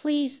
Please